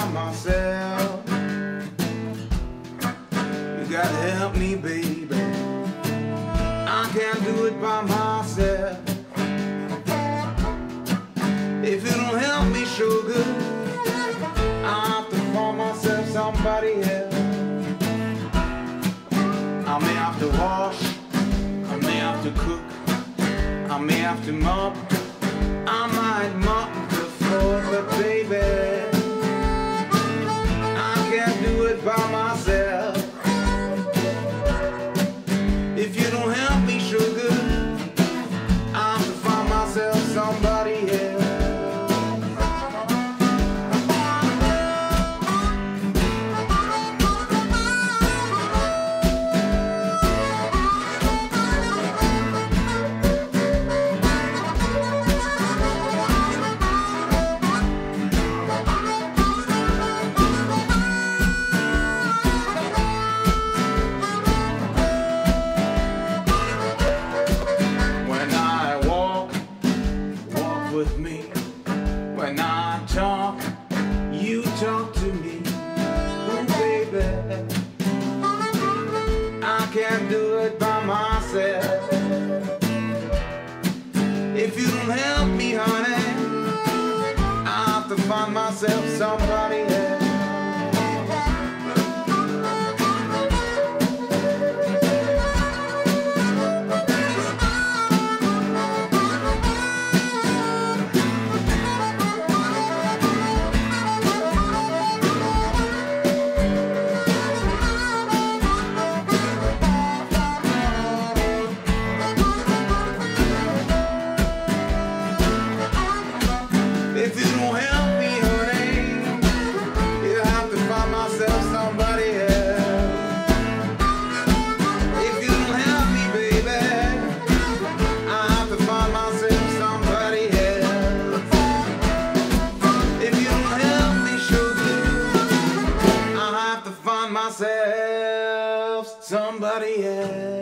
by myself. You gotta help me, baby. I can't do it by myself. If you don't help me, sugar, I have to call myself somebody else. I may have to wash, I may have to cook, I may have to mop, I might mop the floor, but baby, I can't do it by myself. If you don't help me, sugar, I have to find myself somebody else. With me, when I talk, you talk to me. Oh baby, I can't do it by myself. If you don't help me, honey, I have to find myself somebody else. If you don't help me, honey, you'll have to find myself somebody else. If you don't help me, baby, I have to find myself somebody else. If you don't help me, sugar, I have to find myself somebody else. Somebody else.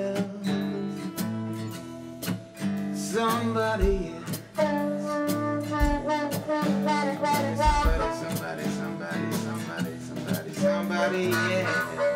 Somebody, yeah.